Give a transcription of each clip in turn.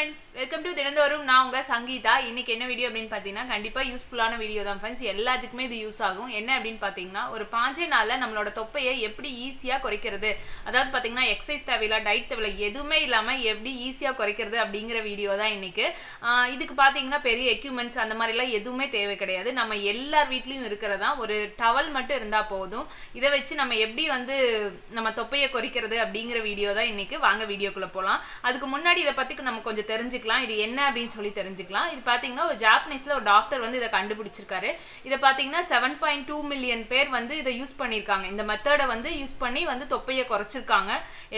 friends welcome to दिनंदोरुम ना उंगा संगीता इनके video अब पातना कंपा यूस्फुलान वीडियो दा फ्रेंड्स एल्लात्तुक्कुमे इदु यूस आगुम एन्ना अब पातींगना और पांजे नाल नम्मलोड तोप्पैय एप्पडी ईसिया कुरैक्किरदु अदावदु पातींगना एक्सरसाइज தேவையில்ல डाइट தேவையில்ல எதுமே இல்லாம எப்படி ஈஸியா குறைக்கிறது அப்படிங்கற வீடியோ தான் இன்னைக்கு இதுக்கு பாத்தீங்கன்னா பெரிய எக்யூப்மென்ட்ஸ் அந்த மாதிரி எல்லாம் எதுமே தேவை கிடையாது நம்ம எல்லார் வீட்லயும் இருக்குறதா ஒரு டவல் மட்டும் இருந்தா போதும் இத வச்சு நம்ம எப்படி வந்து நம்ம தொப்பையை குறைக்கிறது அப்படிங்கற வீடியோ தான் இன்னைக்கு வாங்க வீடியோக்குள்ள போலாம் அதுக்கு முன்னாடி இத பத்தி நம்ம கொஞ்சம் தெரிஞ்சிக்கலாம் இது என்ன அப்படினு சொல்லி தெரிஞ்சிக்கலாம் இது பாத்தீங்கன்னா ஒரு ஜப்பானீஸ்ல ஒரு டாக்டர் வந்து இத கண்டுபிடிச்சிருக்காரு இத பாத்தீங்கன்னா 7.2 மில்லியன் பேர் வந்து இத யூஸ் பண்ணிருக்காங்க இந்த மெத்தட வந்து யூஸ் பண்ணி வந்து தொப்பையை குறைச்சிருக்காங்க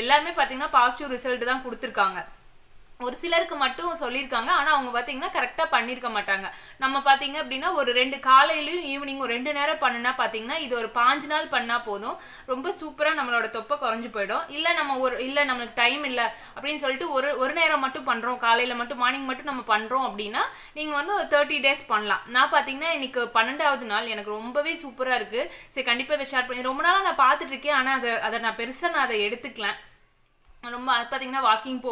எல்லாரும் பாத்தீங்கன்னா பாசிட்டிவ் ரிசல்ட் தான் கொடுத்திருக்காங்க ஒரு சிலருக்கு மட்டும் சொல்லிருக்காங்க ஆனா அவங்க பாத்தீங்கன்னா கரெக்ட்டா பண்ணிருக்க மாட்டாங்க நம்ம பாத்தீங்க அப்படினா ஒரு ரெண்டு காலையிலயும் ஈவினிங் ஒரு ரெண்டு நேரம் பண்ணனா பாத்தீங்கன்னா இது ஒரு 5 நாள் பண்ணா போதும் ரொம்ப சூப்பரா நம்மளோட தொப்பை குறஞ்சி போய்டும் இல்ல நம்ம ஒரு இல்ல நமக்கு டைம் இல்ல அப்படினு சொல்லிட்டு ஒரு நேரம் மட்டும் பண்றோம் காலையில மட்டும் மார்னிங் மட்டும் நம்ம பண்றோம் அப்படினா நீங்க வந்து 30 டேஸ் பண்ணலாம் நான் பாத்தீங்கன்னா இன்னைக்கு 12வது நாள் எனக்கு ரொம்பவே சூப்பரா இருக்கு சரி கண்டிப்பா இத ஷேர் பண்ணி ரொம்ப நாளா நான் பாத்துட்டு இருக்கேன் ஆனா அத நான் பெருசா நான் அதை எடுத்துக்கலாம் रोम पाती वाकिंग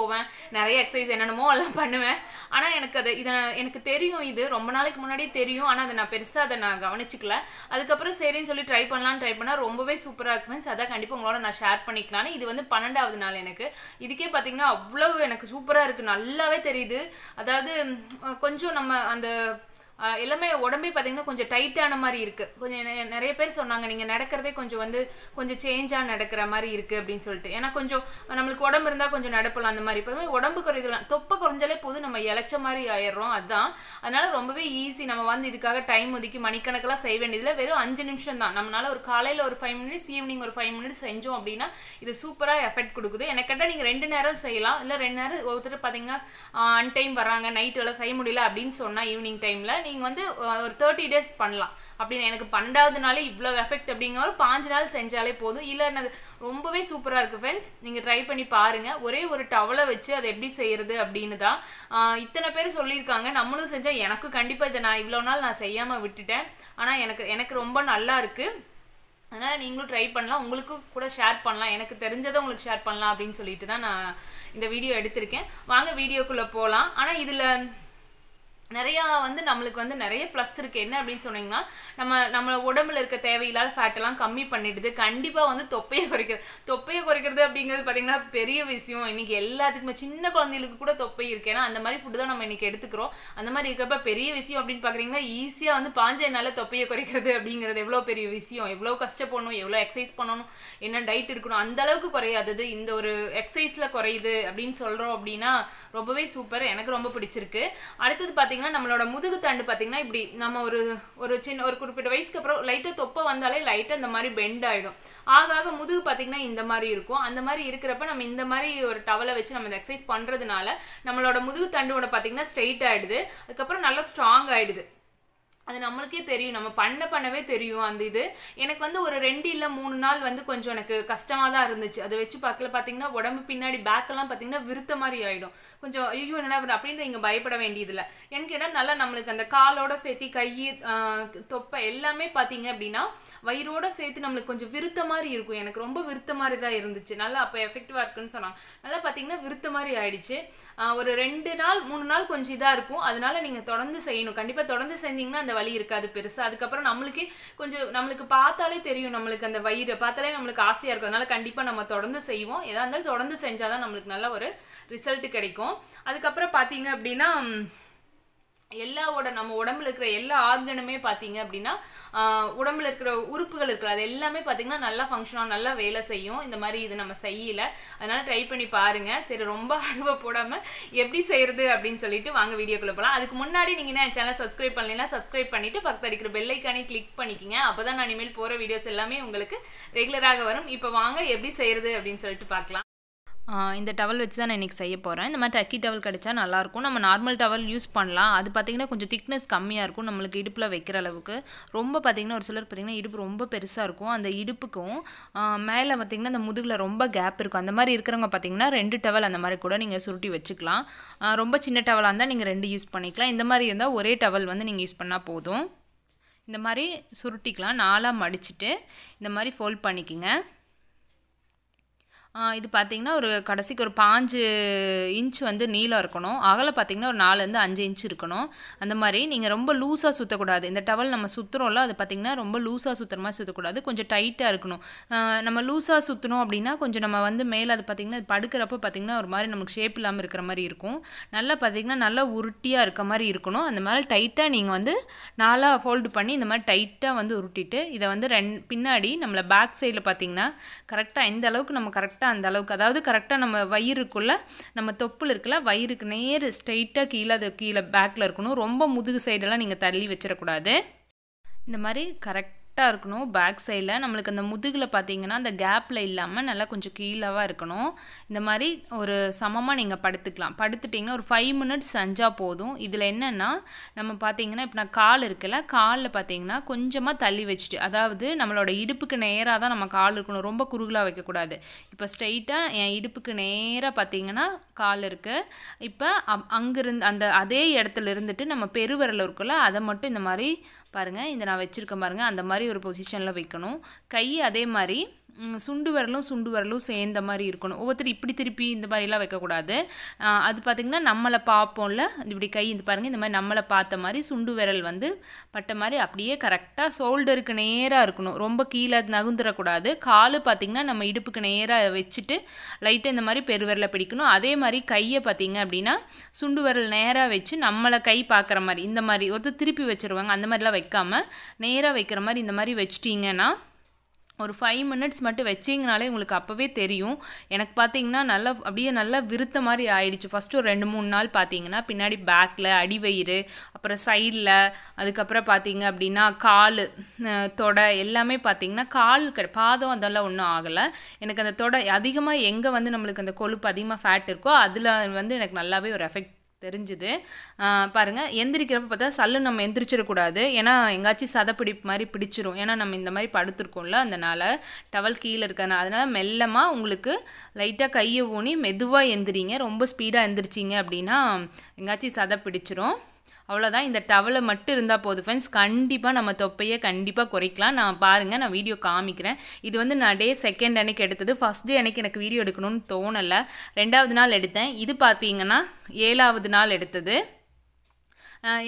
ना एक्सरसाइज एनमोल पड़े आना रोम आना ना पेसा ना कवनीचिकल अदर सर ट्रे पड़े ट्रे पड़ा रोमे सूपर फ्रेंड्स अदा कंपा ना शेर पड़ा इत वो पन्वे ना इतक पाती सूपर नावे कुछ नम्बर अंत எல்லாமே உடம்பே பாத்தீங்கன்னா கொஞ்சம் டைட்டான மாதிரி இருக்கு கொஞ்சம் நிறைய பேர் சொன்னாங்க நீங்க நடக்கறதே கொஞ்சம் வந்து கொஞ்சம் சேஞ்சா நடக்கற மாதிரி இருக்கு அப்படினு சொல்லிட்டு ஏனா கொஞ்சம் நமக்கு உடம்பு இருந்தா கொஞ்சம் நடப்பலாம் அந்த மாதிரி இப்பவே உடம்பு குறையலாம் தொப்பை குறஞ்சாலே போது நம்ம இளச்ச மாதிரி ஆயிரோம் அதான் அதனால ரொம்பவே ஈஸி நம்ம வந்து இதுக்காக டைம் ஒதுக்கி மணிக்கணக்கல செய்ய வேண்டியதில்லை வெறும் 5 நிமிஷம் தான் நம்மனால ஒரு காலையில ஒரு 5 minutes ஈவினிங் ஒரு 5 minutes செஞ்சோம் அப்படினா இது சூப்பரா எஃபெக்ட் கொடுக்குது எனக்கட்ட நீங்க ரெண்டு நேரம் செய்யலாம் இல்ல ரெண்டு நேரம் ஒவ்வொரு பாத்தீங்கன்னா ஆன் டைம் வராங்க நைட் எல்லாம் செய்ய முடியல அப்படினு சொன்னா ஈவினிங் டைம்ல நீங்க வந்து ஒரு 30 டேஸ் பண்ணலாம் அப்படின எனக்கு 12வது நாளே இவ்ளோ எஃபெக்ட் அப்படிங்கற ஒரு 5 நாள் செஞ்சாலே போதும் இல்லன்னா ரொம்பவே சூப்பரா இருக்கு फ्रेंड्स நீங்க ட்ரை பண்ணி பாருங்க ஒரே ஒரு டவலை வச்சு அதை எப்படி செய்யிறது அப்படினு தான் இத்தனை பேர் சொல்லிருக்காங்க நம்மளும் செஞ்சா எனக்கு கண்டிப்பா இத நான் இவ்ளோ நாள் நான் செய்யாம விட்டுட்டேன் ஆனா எனக்கு ரொம்ப நல்லா இருக்கு அதனால நீங்களும் ட்ரை பண்ணலாம் உங்களுக்கு கூட ஷேர் பண்ணலாம் எனக்கு தெரிஞ்சத உங்களுக்கு ஷேர் பண்ணலாம் அப்படினு சொல்லிட்டு தான் நான் இந்த வீடியோ எடுத்துர்க்கேன் வாங்க வீடியோக்குள்ள போலாம் ஆனா இதுல நிறைய வந்து நமக்கு வந்து நிறைய ப்ளஸ் இருக்கு என்ன அப்படினு சொன்னீங்கனா நம்ம உடம்பல இருக்க தேவையில்லாத ஃபேட் எல்லாம் கம்மி பண்ணிடுது கண்டிப்பா வந்து தொப்பையை குறைக்கிறது அப்படிங்கிறது பாத்தீங்கன்னா பெரிய விஷயம் இன்னைக்கு எல்லாத்துக்குமே சின்ன குழந்தைகளுக்கு கூட தொப்பை இருக்கேனா அந்த மாதிரி ஃபுட் தான் நம்ம இன்னைக்கு எடுத்துக்கறோம் அந்த மாதிரி இருக்கறப்ப பெரிய விஷயம் அப்படினு பாக்குறீங்களா ஈஸியா வந்து 5 நாள்ல தொப்பையை குறைக்கிறது அப்படிங்கிறது எவ்வளவு பெரிய விஷயம் எவ்வளவு கஷ்டப்படணும் எவ்வளவு எக்சர்சைஸ் பண்ணணும் என்ன டயட் இருக்கணும் அந்த அளவுக்கு குறையாதது இந்த ஒரு எக்சர்சைஸ்ல குறையுது அப்படினு சொல்றோம் அப்படினா ரொம்பவே சூப்பர் எனக்கு ரொம்ப பிடிச்சிருக்கு அடுத்து பாத்தீங்க நம்மளோட முதுகு தண்டு பாத்தீங்கன்னா இப்படி நம்ம ஒரு ஒரு சின்ன ஒரு குறிப்பிட்ட வயசுக்கு அப்புறம் லைட்டா தொப்பை வந்தாலே லைட்டா இந்த மாதிரி பெண்ட் ஆயிடும் ஆகாக முதுகு பாத்தீங்கன்னா இந்த மாதிரி இருக்கும் அந்த மாதிரி இருக்கறப்ப நம்ம இந்த மாதிரி ஒரு டவலை வச்சு நம்ம எக்சர்சைஸ் பண்றதுனால நம்மளோட முதுகு தண்டுவோட பாத்தீங்கன்னா ஸ்ட்ரைட் ஆயிடுது அதுக்கு அப்புறம் நல்லா ஸ்ட்ராங் ஆயிடுது அது நமக்கே தெரியும் நம்ம பண்ணவே தெரியும் அந்த இது எனக்கு வந்து ஒரு 2 இல்ல 3 நாள் வந்து கொஞ்சம் எனக்கு கஷ்டமா தான் இருந்துச்சு அது வெச்சு பார்க்கல பாத்தீங்கன்னா உடம்பு பின்னாடி பேக் எல்லாம் பாத்தீங்கன்னா விருத்த மாதிரி ஆயிடும் கொஞ்சம் ஐயோ என்ன அப்படிங்க நீங்க பயப்பட வேண்டியது இல்ல ஏன்னா நல்லா நமக்கு அந்த காலோட சேத்தி கை தொப்பை எல்லாமே பாத்தீங்க அப்படினா வயிரோட சேத்து நமக்கு கொஞ்சம் விருத்த மாதிரி இருக்கும் எனக்கு ரொம்ப விருத்த மாதிரி தான் இருந்துச்சு நல்லா அப்ப எஃபெக்டிவா இருக்குன்னு சொன்னாங்க நல்லா பாத்தீங்கன்னா விருத்த மாதிரி ஆயிடுச்சு ஒரு 2 நாள் 3 நாள் கொஞ்சம் இதா இருக்கும் அதனால நீங்க தொடர்ந்து செய்யணும் கண்டிப்பா தொடர்ந்து செஞ்சீங்கன்னா அந்த வலி இருக்காது பெருசா அதுக்கு அப்புறம் நமக்கு கொஞ்சம் நமக்கு பார்த்தாலே தெரியும் நமக்கு அந்த வயிறு பார்த்தாலே நமக்கு ஆசையா இருக்கும் அதனால கண்டிப்பா நம்ம தொடர்ந்து செய்வோம் ஏதா இருந்தாலும் தொடர்ந்து செஞ்சாதான் நமக்கு நல்ல ஒரு ரிசல்ட் கிடைக்கும் அதுக்கு அப்புறம் பாத்தீங்க அப்படினா எல்லாரோட நம்ம உடம்பல இருக்கிற எல்லா ஆர்கனுமே பாத்தீங்க அப்படினா உடம்பல இருக்கிற உறுப்புகள் இருக்குல அது எல்லாமே பாத்தீங்கன்னா நல்லா ஃபங்க்ஷனா நல்லா வேலை செய்யும் இந்த மாதிரி இது நம்ம செய்யல அதனால ட்ரை பண்ணி பாருங்க சரி ரொம்ப ஆர்வ போடாம எப்படி செய்யிறது அப்படினு சொல்லிட்டு வாங்க வீடியோக்குள்ள போலாம் அதுக்கு முன்னாடி நீங்க என்ன சேனலை சப்ஸ்கிரைப் பண்ணலனா சப்ஸ்கிரைப் பண்ணிட்டு பக்கத்துல இருக்கிற பெல் ஐகானை கிளிக் பண்ணிக்கங்க அப்பதான் நான் இனிமேல் போற வீடியோஸ் எல்லாமே உங்களுக்கு ரெகுலராக வரும் இப்போ வாங்க எப்படி செய்யிறது அப்படினு சொல்லிட்டு பார்க்கலாம் இந்த டவல் வச்சு தான் நான் இன்னைக்கு செய்ய போறேன் இந்த மாதிரி டக்கி டவல் கிடைச்சா நல்லா இருக்கும் நம்ம நார்மல் டவல் யூஸ் பண்ணலாம் அது பாத்தீங்கன்னா கொஞ்சம் thickness கம்மியா இருக்கும் நமக்கு இடுப்புல வைக்கிற அளவுக்கு ரொம்ப பாத்தீங்கன்னா ஒரு சிலர் பாத்தீங்கன்னா இடுப்பு ரொம்ப பெருசா இருக்கும் அந்த இடுப்புக்கும் மேல பாத்தீங்கன்னா அந்த முதுகுல ரொம்ப கேப் இருக்கும் அந்த மாதிரி இருக்குறவங்க பாத்தீங்கன்னா 2 டவல் அந்த மாதிரி கூட நீங்க சுருட்டி வச்சுக்கலாம் ரொம்ப சின்ன டவலா இருந்தா நீங்க 2 யூஸ் பண்ணிக்கலாம் இந்த மாதிரி இருந்தா ஒரே டவல் வந்து நீங்க யூஸ் பண்ணா போதும் இந்த மாதிரி சுருட்டிக்கலாம் நாலா மடிச்சிட்டு இந்த மாதிரி ஃபோல்ட் பண்ணிக்கங்க இது பாத்தீங்கன்னா ஒரு கடைசிக்கு ஒரு 5 இன்ச் வந்து நீளம் இருக்கணும் அகல பாத்தீங்கன்னா ஒரு 4 இருந்து 5 இன்ச் இருக்கணும் அந்த மாதிரி நீங்க ரொம்ப லூசா சுத்த கூடாது இந்த டவல் நம்ம சுத்துறோம்ல அது பாத்தீங்கன்னா ரொம்ப லூசா சுத்தறமா சுத்த கூடாது கொஞ்சம் டைட்டா இருக்கணும் நம்ம லூசா சுத்துறோம் அப்படினா கொஞ்சம் நம்ம வந்து மேல அது பாத்தீங்கன்னா படுக்குறப்ப பாத்தீங்கன்னா ஒரு மாதிரி நமக்கு ஷேப் இல்லாம இருக்கிற மாதிரி இருக்கும் நல்லா பாத்தீங்கன்னா நல்ல உருட்டியா இருக்க மாதிரி இருக்கணும் அந்த மாதிரி டைட்டா நீங்க வந்து நாலா ஃபோல்ட் பண்ணி இந்த மாதிரி டைட்டா வந்து உருட்டிட்டு இத வந்து பின்னாடி நம்மள பேக் சைடுல பாத்தீங்கன்னா கரெக்ட்டா இந்த அளவுக்கு நம்ம கரெக்ட்டா அந்த அளவுக்கு அதாவது கரெக்ட்டா நம்ம வயிறுக்குள்ள நம்ம தொப்புல இருக்கல வயிறுக்கு நேர் ஸ்ட்ரைட்டா கீழ பேக்ல இருக்கணும் ரொம்ப முதுகு சைடு எல்லாம் நீங்க தள்ளி வெச்சிர கூடாது இந்த மாதிரி கரெக்ட் பேக் சைடுல நமக்கு அந்த முதுகுல பாத்தீங்கன்னா அந்த கேப்ல இல்லாம நல்லா கொஞ்சம் கீழவா இருக்கணும் இந்த மாதிரி ஒரு சமமா நீங்க படுத்துக்கலாம் படுத்துட்டீங்கன்னா ஒரு 5 minutes செஞ்சா போதும் இதுல என்னன்னா நம்ம பாத்தீங்கன்னா இப்ப நான் கால் இருக்குல கால்ல பாத்தீங்கன்னா கொஞ்சமா தள்ளி வெச்சிட்டு அதாவது நம்மளோட இடுப்புக்கு நேரா தான் நம்ம கால் இருக்கணும் ரொம்ப குறுகுலா வைக்க கூடாது இப்ப ஸ்ட்ரைட்டா இடுப்புக்கு நேரா பாத்தீங்கன்னா கால் இருக்கு இப்ப அங்க இருந்து அந்த அதே இடத்துல இருந்துட்டு நம்ம பெருவிரல் இருக்குல அத மட்டும் இந்த மாதிரி பாருங்க இந்த நான் வெச்சிருக்கேன் பாருங்க அந்த மாதிரி ஒரு பொசிஷன்ல வைக்கணும் கை அதே மாதிரி சுண்டு வரலும் சேர்ந்த மாதிரி இருக்கணும் ஒவ்வொருத்தர் இப்படி திருப்பி இந்த மாதிரி எல்லாம் வைக்க கூடாது அது பாத்தீங்கன்னா நம்மள பாப்போம்ல இப்படி கை இந்த பாருங்க இந்த மாதிரி நம்மள பார்த்த மாதிரி சுண்டு விரல் வந்து பட்ட மாதிரி அப்படியே கரெக்ட்டா ஷோல்டருக்கு நேரா இருக்கணும் ரொம்ப கீழ நகுந்தற கூடாது கால் பாத்தீங்கன்னா நம்ம இடுப்புக்கு நேரா வெச்சிட்டு லைட்டா இந்த மாதிரி பெருவிரல பிடிக்கணும் அதே மாதிரி கையை பாத்தீங்க அப்படினா சுண்டு விரல் நேரா வெச்சு நம்மள கை பார்க்கற மாதிரி இந்த மாதிரி ஒருத்த திருப்பி வெச்சிருவாங்க அந்த மாதிரி எல்லாம் வைக்காம நேரா வைக்கிற மாதிரி இந்த மாதிரி வெச்சிட்டீங்கனா और 5 minutes मट वेचिंगனாலே உங்களுக்கு அப்பவே தெரியும் எனக்கு பாத்தீங்கன்னா நல்ல அப்படியே நல்ல விருத்த மாதிரி ஆயிடுச்சு ஃபர்ஸ்ட் ஒரு 2-3 நாள் பாத்தீங்கன்னா பின்னாடி பேக்ல அடிவயிறு அப்புற சைடுல அதுக்கு அப்புறம் பாத்தீங்க அப்படினா கால் தொட எல்லாமே பாத்தீங்கன்னா கால் பாதம் அதெல்லாம் ஒண்ணு ஆகல எனக்கு அந்த தொட அதிகமா எங்க வந்து நமக்கு அந்த கொழுப்பு அதிகமா ஃபேட் இருக்கோ அதுல வந்து எனக்கு நல்லாவே ஒரு எஃபெக்ட் தெரிஞ்சது பாருங்க எந்திரிக்கிறப்ப பார்த்தா சல்லு நம்ம எந்திரிச்சிர கூடாது ஏனா எங்காச்சி சதப்பிடிப்பு மாதிரி பிடிச்சிரும் ஏனா நம்ம இந்த மாதிரி படுத்துறோம்ல அதனால டவல் கீழ இருக்கனால அதனால மெல்லமா உங்களுக்கு லைட்டா கையை ஊனி மெதுவா எந்திரீங்க ரொம்ப ஸ்பீடா எந்திரச்சிங்க அப்படினா எங்காச்சி சதப்பிடிச்சிரும் அவ்வளவுதான் இந்த டவல் மட்டும் இருந்தா போதும் फ्रेंड्स கண்டிப்பா நம்ம தொப்பையை கண்டிப்பா குறைக்கலாம் நான் பாருங்க நான் வீடியோ காமிக்கிறேன் இது வந்து நான் டே 2nd அன்னைக்கு எடுத்தது ஃபர்ஸ்ட் டே அன்னைக்கு எனக்கு வீடியோ எடுக்கணும்னு தோணல இரண்டாவது நாள் எடுத்தேன் இது பாத்தீங்கன்னா 7வது நாள் எடுத்தது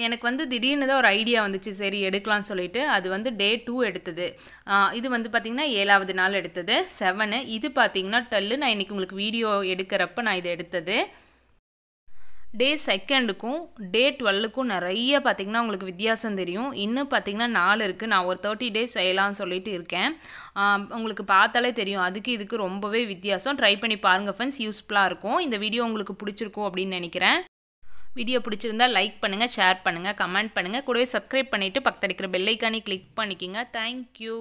எனக்கு வந்து திடீர்னு ஒரு ஐடியா வந்துச்சு சரி எடுக்கலாம்னு சொல்லிட்டு அது வந்து டே 2 எடுத்தது இது வந்து பாத்தீங்கன்னா 7வது நாள் எடுத்தது 7 இது பாத்தீங்கன்னா 10 நான் இன்னைக்கு உங்களுக்கு வீடியோ எடுக்கறப்ப நான் இது எடுத்தது டே 2க்கும் டே 12க்கும் நிறைய பாத்தீங்கன்னா உங்களுக்கு வித்தியாசம் தெரியும் இன்னும் பாத்தீங்கன்னா 4 இருக்கு நான் ஒரு 30 டேஸ் செய்யலாம்னு சொல்லிட்டு இருக்கேன் உங்களுக்கு பார்த்தாலே தெரியும் அதுக்கு இதுக்கு ரொம்பவே வித்தியாசம் ட்ரை பண்ணி பாருங்க फ्रेंड्स யூஸ்புல்லா இருக்கும் இந்த வீடியோ உங்களுக்கு பிடிச்சிருக்கும் அப்படி நினைக்கிறேன் வீடியோ பிடிச்சிருந்தா லைக் பண்ணுங்க ஷேர் பண்ணுங்க கமெண்ட் பண்ணுங்க கூடவே Subscribe பண்ணிட்டு பக்கத்துல இருக்கிற பெல் ஐகானை கிளிக் பண்ணிக்கங்க Thank you